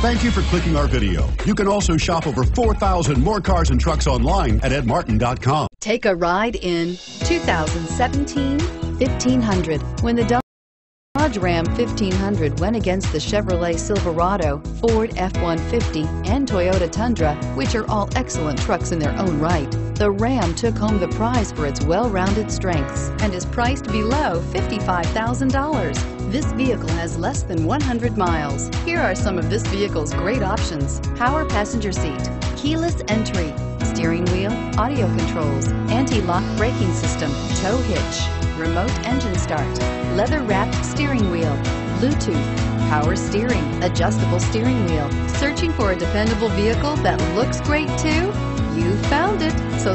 Thank you for clicking our video. You can also shop over 4,000 more cars and trucks online at edmartin.com. Take a ride in 2017 1500. When the Dodge Ram 1500 went against the Chevrolet Silverado, Ford F-150, and Toyota Tundra, which are all excellent trucks in their own right, the Ram took home the prize for its well-rounded strengths and is priced below $55,000. This vehicle has less than 100 miles. Here are some of this vehicle's great options: power passenger seat, keyless entry, steering wheel audio controls, anti-lock braking system, tow hitch, remote engine start, leather-wrapped steering wheel, Bluetooth, power steering, adjustable steering wheel. Searching for a dependable vehicle that looks great too? You found it, so